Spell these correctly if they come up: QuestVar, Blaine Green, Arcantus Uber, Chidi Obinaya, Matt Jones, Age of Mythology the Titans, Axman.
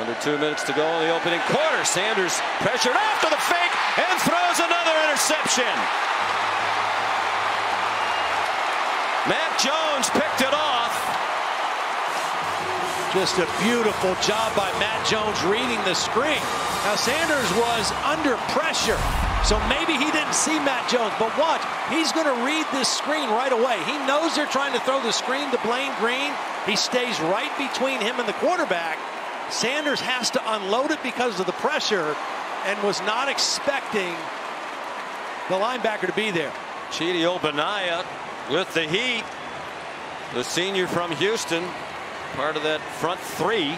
Under 2 minutes to go in the opening quarter. Sanders pressured after the fake and throws another interception. Matt Jones picked it off. Just a beautiful job by Matt Jones reading the screen. Now Sanders was under pressure, so maybe he didn't see Matt Jones, but watch, he's going to read this screen right away. He knows they're trying to throw the screen to Blaine Green. He stays right between him and the quarterback. Sanders has to unload it because of the pressure and was not expecting the linebacker to be there. Chidi Obinaya with the heat, the senior from Houston, part of that front three.